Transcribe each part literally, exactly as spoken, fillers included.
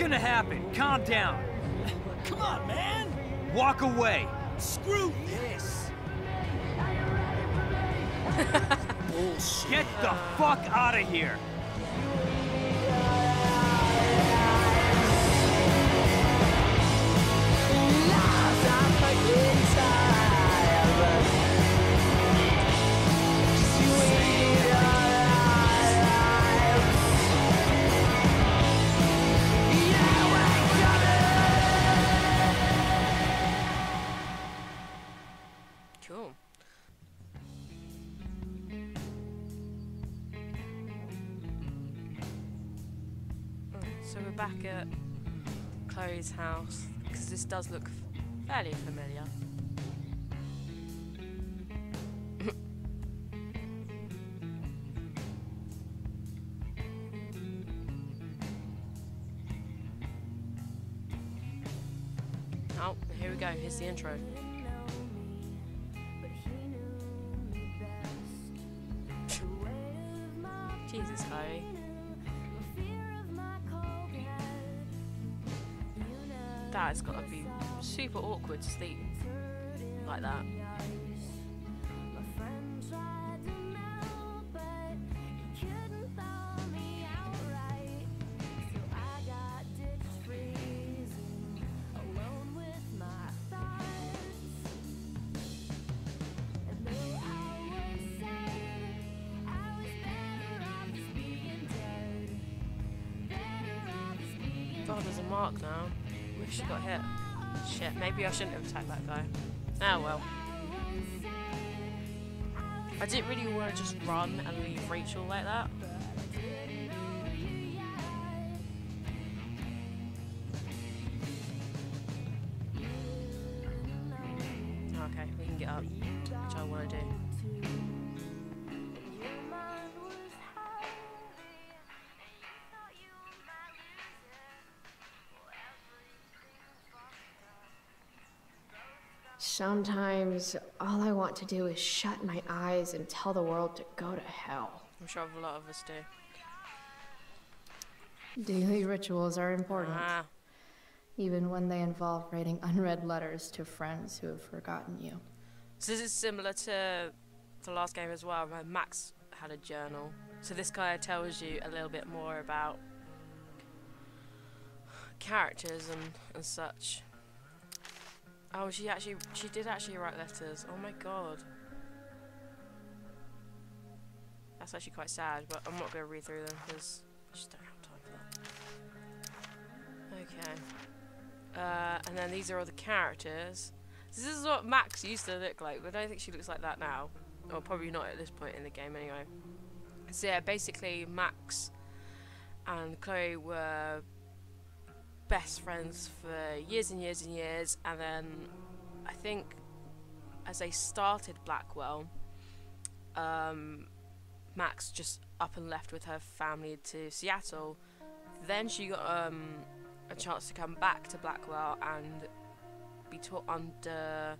gonna happen. Calm down. Come on, man! Walk away. Screw this! Bullshit. Get the fuck out of here! Back at Chloe's house, because this does look fairly familiar. Oh, here we go, here's the intro. Jesus, Chloe. That has got to be super awkward to sleep like that. Oh, there's a mark now. She got hit. Shit, maybe I shouldn't have attacked that guy. Oh well. I didn't really want to just run and leave Rachel like that. Okay, we can get up, which I want to do. Sometimes all I want to do is shut my eyes and tell the world to go to hell. I'm sure a lot of us do. Daily rituals are important, ah. even when they involve writing unread letters to friends who have forgotten you. So this is similar to the last game as well, where Max had a journal. So this guy tells you a little bit more about characters and, and such. Oh, she actually, she did actually write letters. Oh my god. That's actually quite sad, but I'm not going to read through them because I just don't have time for that. Okay. Uh, and then these are all the characters. This is what Max used to look like, but I don't think she looks like that now. Or probably not at this point in the game anyway. So yeah, basically Max and Chloe were best friends for years and years and years, and then I think as they started Blackwell, um, Max just up and left with her family to Seattle. Then she got um, a chance to come back to Blackwell and be taught under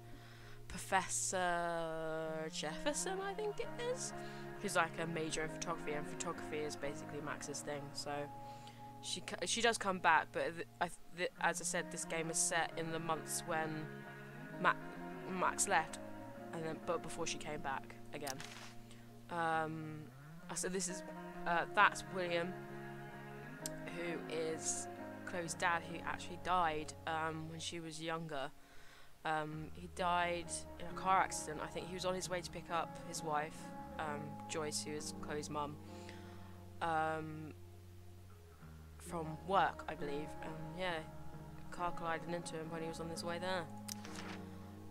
Professor Jefferson, I think it is, who's like a major in photography, and photography is basically Max's thing. So She she does come back, but th I th as I said, this game is set in the months when Ma Max left, and then but before she came back again. Um, so this is uh, that's William, who is Chloe's dad, who actually died um, when she was younger. Um, he died in a car accident. I think he was on his way to pick up his wife, um, Joyce, who is Chloe's mum. Um, from work, I believe, and yeah, a car collided into him when he was on his way there.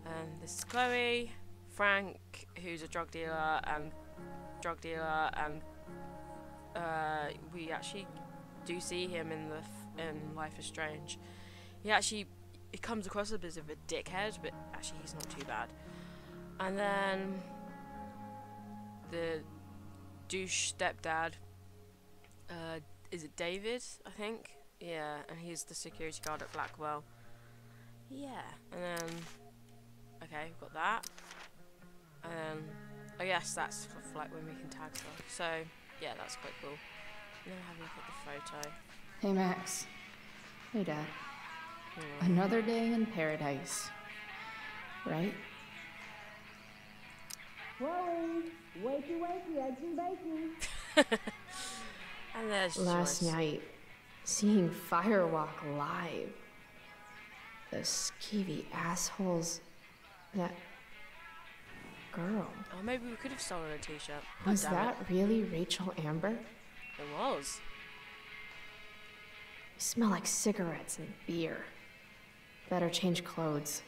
And this is Chloe, Frank, who's a drug dealer, and drug dealer, and uh, we actually do see him in the f in Life is Strange. He actually he comes across a bit of a dickhead, but actually he's not too bad. And then the douche stepdad. Uh, Is it David, I think? Yeah, and he's the security guard at Blackwell. Yeah, and then... Okay, we've got that. And then... I guess that's for, like, when we can tag stuff. So, yeah, that's quite cool. Now have a look at the photo. Hey, Max. Hey, Dad. Another day in paradise, right? Whoa, wakey, wakey, edgy, bakey. And there's last yours. Night, seeing Firewalk live. Those skeevy assholes. That girl. Oh, maybe we could have sold her a T-shirt. Was oh, that it. really Rachel Amber? It was. You smell like cigarettes and beer. Better change clothes.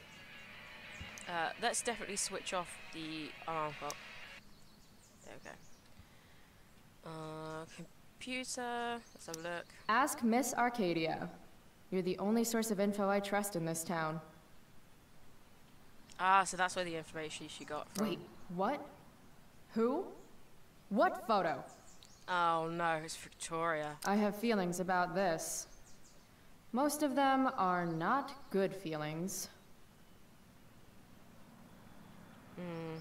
Uh, let's definitely switch off the alarm clock. There we go. Uh, computer. Let's have a look. Ask Miss Arcadia. You're the only source of info I trust in this town. Ah, so that's where the information she got from. Wait, what? Who? What photo? Oh no, it's Victoria. I have feelings about this. Most of them are not good feelings. Mm.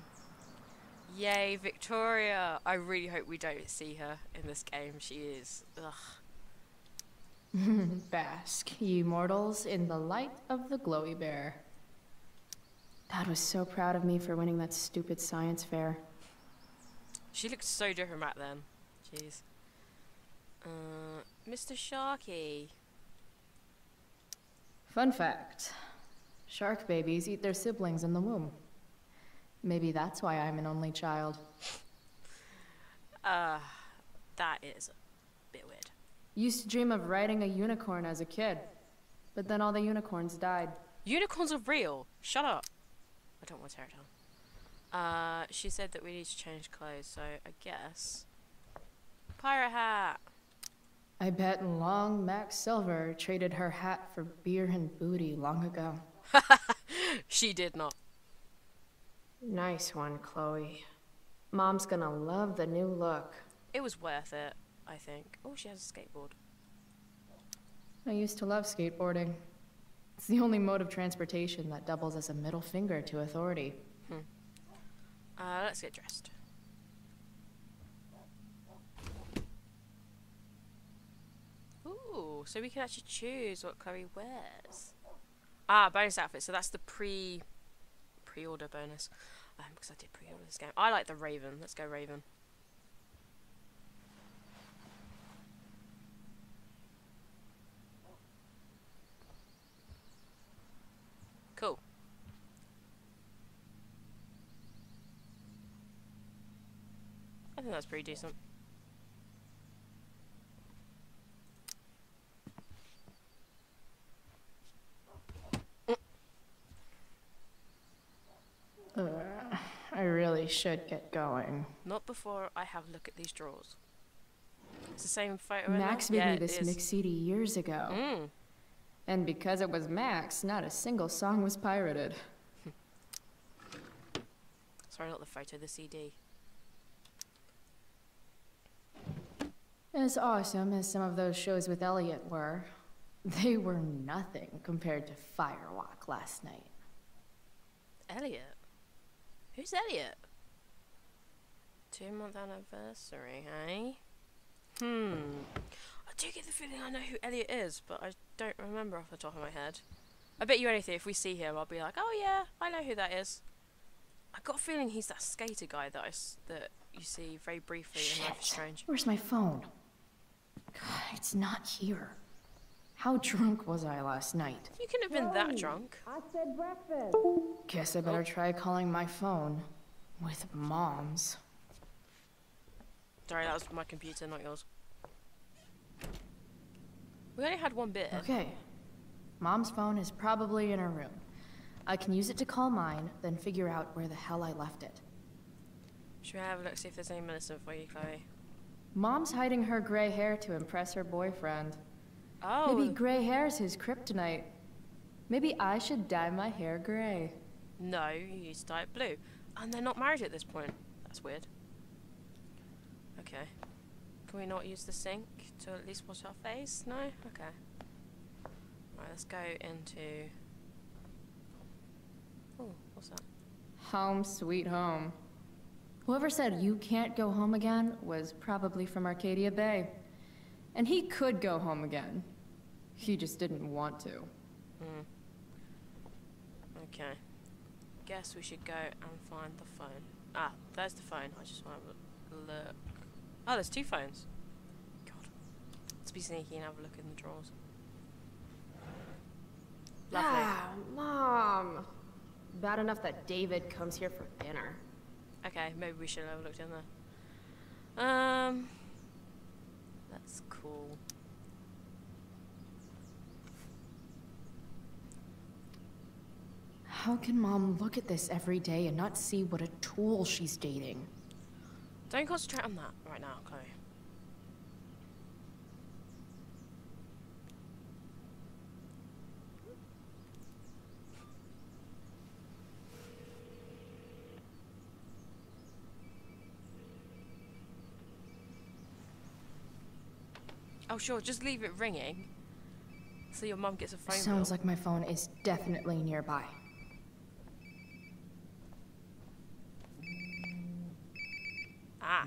Yay, Victoria! I really hope we don't see her in this game. She is... ugh. Bask, ye mortals, in the light of the glowy bear. Dad was so proud of me for winning that stupid science fair. She looked so different back then. Jeez. Uh, Mister Sharky. Fun fact. Shark babies eat their siblings in the womb. Maybe that's why I'm an only child. Uh, that is a bit weird. Used to dream of riding a unicorn as a kid, but then all the unicorns died. Unicorns are real. Shut up. I don't want to tear it down. Uh, she said that we need to change clothes, so I guess... pirate hat! I bet Long Mac Silver traded her hat for beer and booty long ago. She did not. Nice one, Chloe. Mom's gonna love the new look. It was worth it, I think. Oh, she has a skateboard. I used to love skateboarding. It's the only mode of transportation that doubles as a middle finger to authority. Hmm. Uh, let's get dressed. Ooh, so we can actually choose what Chloe wears. Ah, bonus outfit. So that's the pre... pre-order bonus. Um, because I did pre-order this game. I like the Raven. Let's go Raven. Cool. I think that's pretty decent. Uh, I really should get going. Not before I have a look at these drawers. It's the same photo. Max made yeah, me this McCD years ago. Mm. And because it was Max, not a single song was pirated. Sorry, not the photo, the C D. As awesome as some of those shows with Elliot were, they were nothing compared to Firewalk last night. Elliot? Who's Elliot? Two month anniversary, hey? Hmm. I do get the feeling I know who Elliot is, but I don't remember off the top of my head. I bet you anything, if we see him, I'll be like, oh yeah, I know who that is. I got a feeling he's that skater guy that, I, that you see very briefly Shit. in Life is Strange. Where's my phone? God, it's not here. How drunk was I last night? You couldn't have been hey, that drunk. I said breakfast. Guess I better oh. try calling my phone with Mom's. Sorry, that was my computer, not yours. We only had one bit. Okay. Mom's phone is probably in her room. I can use it to call mine, then figure out where the hell I left it. Should we have a look, see if there's any medicine for you, Chloe? Mom's hiding her gray hair to impress her boyfriend. Oh. Maybe grey hair's his kryptonite. Maybe I should dye my hair grey. No, you need to dye it blue. And they're not married at this point. That's weird. Okay. Can we not use the sink to at least wash our face? No? Okay. Alright, let's go into... oh, what's that? Home sweet home. Whoever said you can't go home again was probably from Arcadia Bay. And he could go home again. He just didn't want to. Mm. Okay. Guess we should go and find the phone. Ah, there's the phone. I just want to look. Oh, there's two phones. God. Let's be sneaky and have a look in the drawers. Lovely. Ah, Mom. Bad enough that David comes here for dinner. Okay, maybe we should have looked in there. Um, that's cool. How can Mom look at this every day and not see what a tool she's dating? Don't concentrate on that right now, Chloe. Oh, sure, just leave it ringing so your mum gets a phone Sounds bill. Like my phone is definitely nearby. Ah.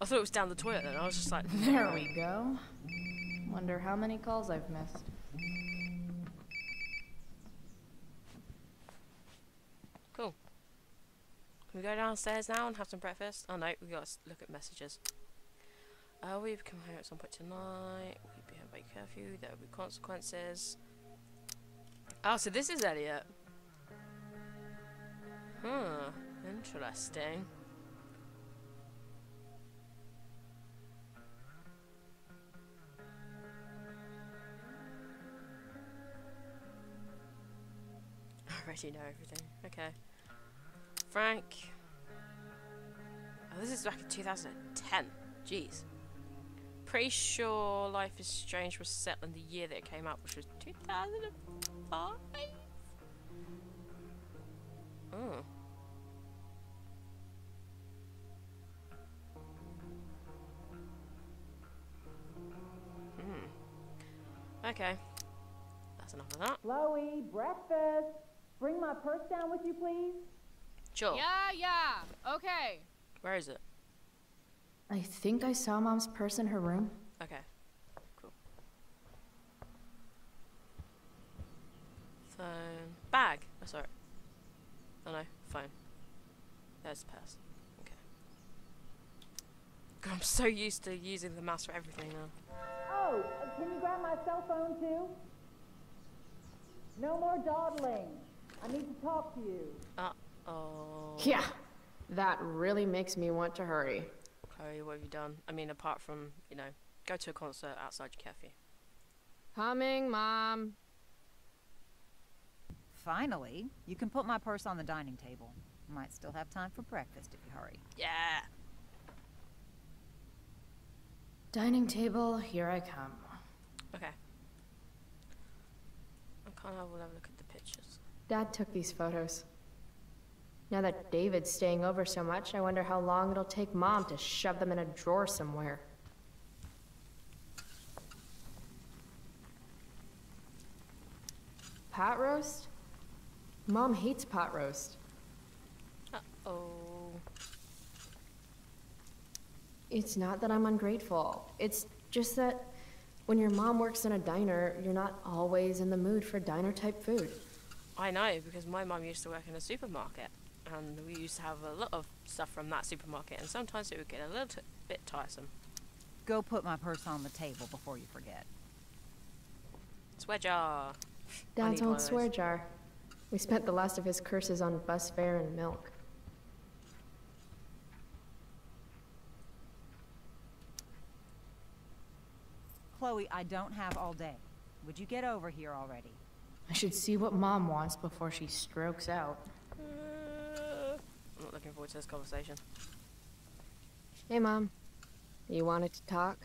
I thought it was down the toilet then. I was just like... There we go. Wonder how many calls I've missed. Cool. Can we go downstairs now and have some breakfast? Oh, no, we got to look at messages. Uh, we've come home at some point tonight. We'll be home by curfew. There will be consequences. Oh, so this is Elliot. Huh. Interesting. I already know everything. Okay. Frank. Oh, this is back in two thousand ten. Jeez. Pretty sure Life is Strange was set in the year that it came out, which was two thousand five? Oh. Hmm. Okay. That's enough of that. Chloe, breakfast! Bring my purse down with you, please. Sure. Yeah, yeah. Okay. Where is it? I think I saw Mom's purse in her room. Okay. Cool. Phone. Bag! I saw it. Oh no, phone. There's the purse. Okay. God, I'm so used to using the mouse for everything now. Oh, can you grab my cell phone too? No more dawdling. I need to talk to you. Uh-oh. Yeah, that really makes me want to hurry. Chloe, what have you done? I mean, apart from, you know, go to a concert outside your cafe. Coming, Mom. Finally, you can put my purse on the dining table. Might still have time for breakfast if you hurry. Yeah. Dining table, here I come. Okay. I can't help but have a look at the pictures. Dad took these photos. Now that David's staying over so much, I wonder how long it'll take Mom to shove them in a drawer somewhere. Pot roast? Mom hates pot roast. Uh-oh. It's not that I'm ungrateful. It's just that when your mom works in a diner, you're not always in the mood for diner-type food. I know, because my mom used to work in a supermarket. And we used to have a lot of stuff from that supermarket, and sometimes it would get a little bit tiresome. Go put my purse on the table before you forget. Swear jar. Dad's old swear jar. We spent the last of his curses on bus fare and milk. Chloe, I don't have all day. Would you get over here already? I should see what Mom wants before she strokes out. I'm not looking forward to this conversation. Hey, Mom. You wanted to talk?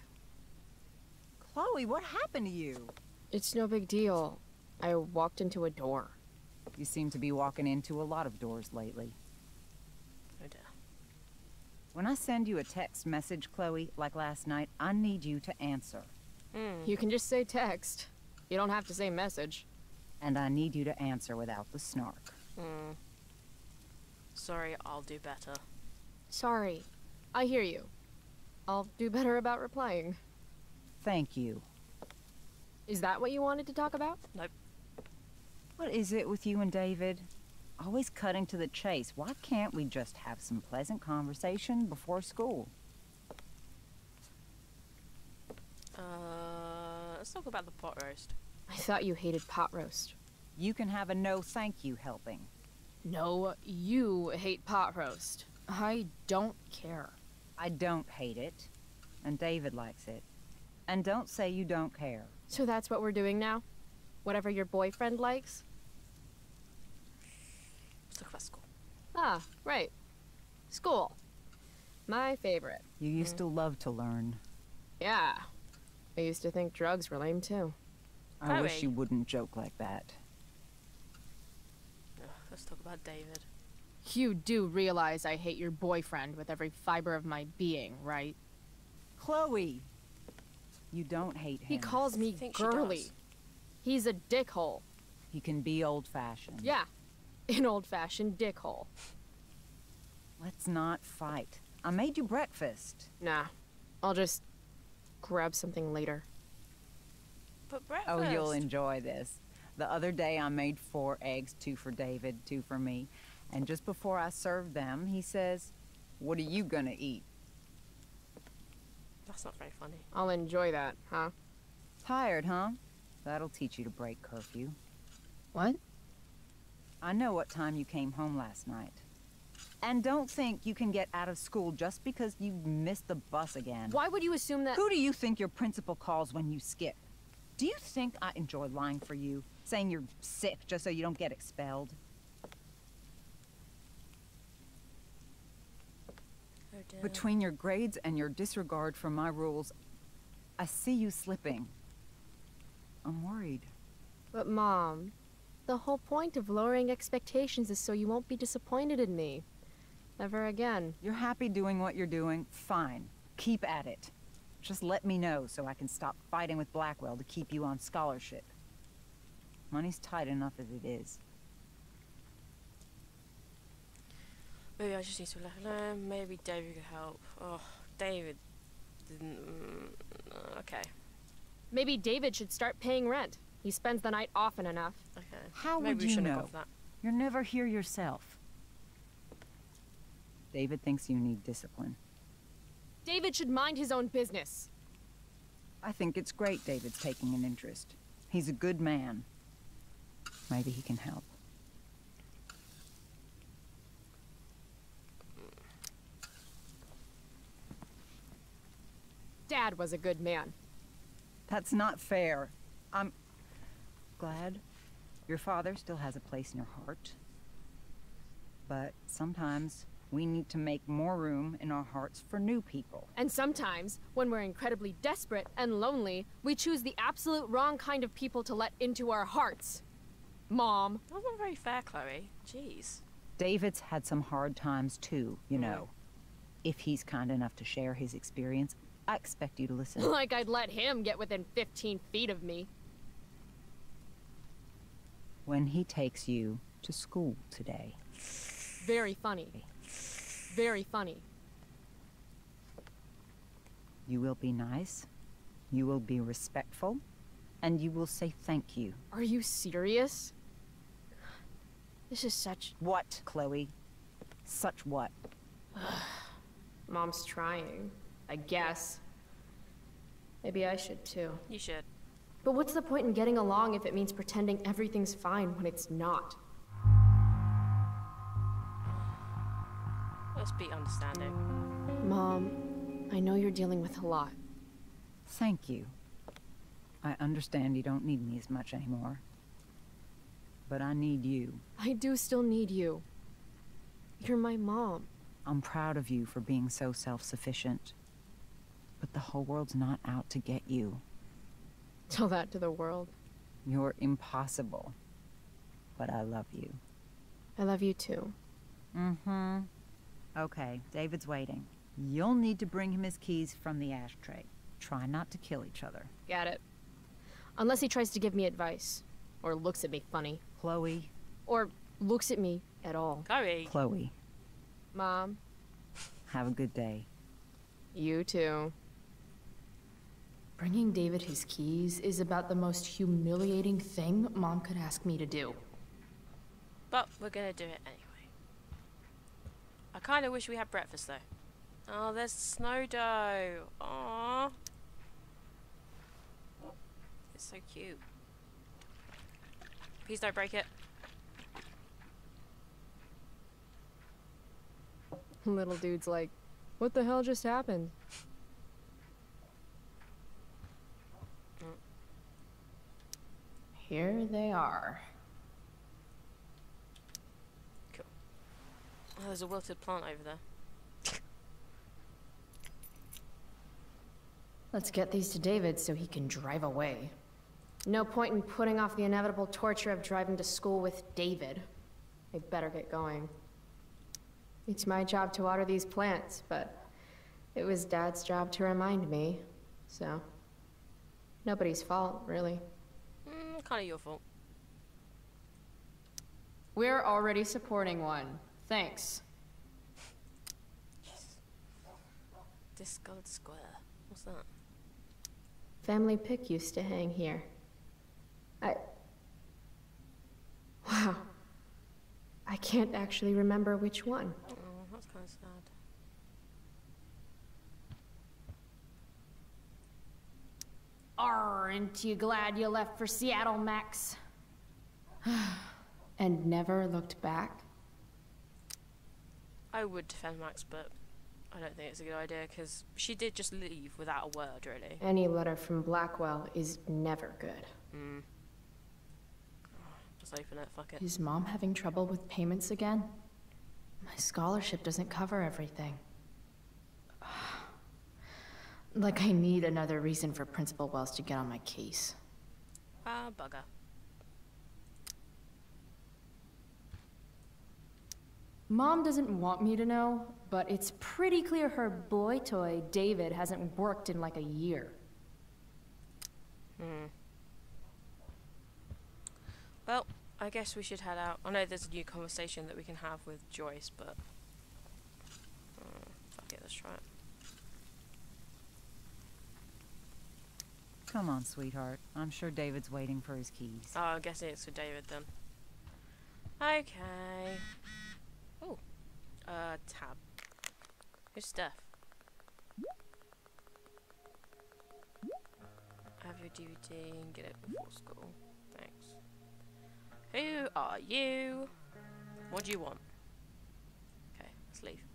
Chloe, what happened to you? It's no big deal. I walked into a door. You seem to be walking into a lot of doors lately. No doubt. When I send you a text message, Chloe, like last night, I need you to answer. Mm. You can just say text. You don't have to say message. And I need you to answer without the snark. Mm. Sorry, I'll do better. Sorry. I hear you. I'll do better about replying. Thank you. Is that what you wanted to talk about? Nope. What is it with you and David? Always cutting to the chase. Why can't we just have some pleasant conversation before school? Uh, let's talk about the pot roast. I thought you hated pot roast. You can have a no thank you helping. No, you hate pot roast. I don't care. I don't hate it. And David likes it. And don't say you don't care. So that's what we're doing now? Whatever your boyfriend likes? Let's talk about school. Ah, right. School. My favorite. You used mm. to love to learn. Yeah. I used to think drugs were lame too. I, I wish wait. you wouldn't joke like that. Ugh, let's talk about David. You do realize I hate your boyfriend with every fiber of my being, right? Chloe! You don't hate him. He calls me girly. He's a dickhole. He can be old-fashioned. Yeah, an old-fashioned dickhole. Let's not fight. I made you breakfast. Nah, I'll just grab something later. But breakfast. Oh, you'll enjoy this. The other day I made four eggs, two for David, two for me. And just before I served them, he says, "What are you gonna eat?" That's not very funny. I'll enjoy that, huh? Tired, huh? That'll teach you to break curfew. What? I know what time you came home last night. And don't think you can get out of school just because you missed the bus again. Why would you assume that? Who do you think your principal calls when you skip? Do you think I enjoy lying for you, saying you're sick just so you don't get expelled? Between your grades and your disregard for my rules, I see you slipping. I'm worried. But Mom, the whole point of lowering expectations is so you won't be disappointed in me. Never again. You're happy doing what you're doing? Fine. Keep at it. Just let me know so I can stop fighting with Blackwell to keep you on scholarship. Money's tight enough as it is. Maybe I just need to let her know. Maybe David could help. Oh, David didn't... Mm, okay. Maybe David should start paying rent. He spends the night often enough. Okay. How would you know? You're never here yourself. David thinks you need discipline. David should mind his own business. I think it's great David's taking an interest. He's a good man. Maybe he can help. Dad was a good man. That's not fair. I'm glad your father still has a place in your heart. But sometimes we need to make more room in our hearts for new people. And sometimes, when we're incredibly desperate and lonely, we choose the absolute wrong kind of people to let into our hearts. Mom. That wasn't very fair, Chloe. Jeez. David's had some hard times too, you know. Mm. If he's kind enough to share his experience, I expect you to listen. Like I'd let him get within fifteen feet of me. When he takes you to school today. Very funny. Very funny. You will be nice. You will be respectful. And you will say thank you. Are you serious? This is such... What, Chloe? Such what? Mom's trying. I guess. Maybe I should too. You should. But what's the point in getting along if it means pretending everything's fine when it's not? Let's be understanding. Mom, I know you're dealing with a lot. Thank you. I understand you don't need me as much anymore. But I need you. I do still need you. You're my mom. I'm proud of you for being so self-sufficient. But the whole world's not out to get you. Tell that to the world. You're impossible. But I love you. I love you too. Mm-hmm. Okay, David's waiting. You'll need to bring him his keys from the ashtray. Try not to kill each other. Got it. Unless he tries to give me advice. Or looks at me funny. Chloe. Or looks at me at all. Chloe. Chloe. Mom. Have a good day. You too. Bringing David his keys is about the most humiliating thing Mom could ask me to do. But we're gonna do it anyway. I kinda wish we had breakfast though. Oh, there's snow dough. Aww. It's so cute. Please don't break it. Little dude's like, what the hell just happened? Here they are. Cool. Oh, there's a wilted plant over there. Let's get these to David so he can drive away. No point in putting off the inevitable torture of driving to school with David. I better get going. It's my job to water these plants, but it was Dad's job to remind me, so nobody's fault, really. Mm, kind of your fault. We're already supporting one. Thanks. Discolored square. What's that? Family pic used to hang here. I... Wow. I can't actually remember which one. Oh, that's kind of sad. Aren't you glad you left for Seattle, Max? And never looked back? I would defend Max, but I don't think it's a good idea, because she did just leave without a word, really. Any letter from Blackwell is never good. Mm. Just open it, fuck it. Is Mom having trouble with payments again? My scholarship doesn't cover everything. Like, I need another reason for Principal Wells to get on my case. Ah, uh, bugger. Mom doesn't want me to know, but it's pretty clear her boy toy, David, hasn't worked in like a year. Hmm. Well, I guess we should head out. I know there's a new conversation that we can have with Joyce, but... Uh, fuck it, let's try it. Come on, sweetheart. I'm sure David's waiting for his keys. Oh, I'm guessing it's for David then. Okay. Oh. Uh, tab. Good stuff. Have your D V D and get it before school. Thanks. Who are you? What do you want? Okay, let's leave.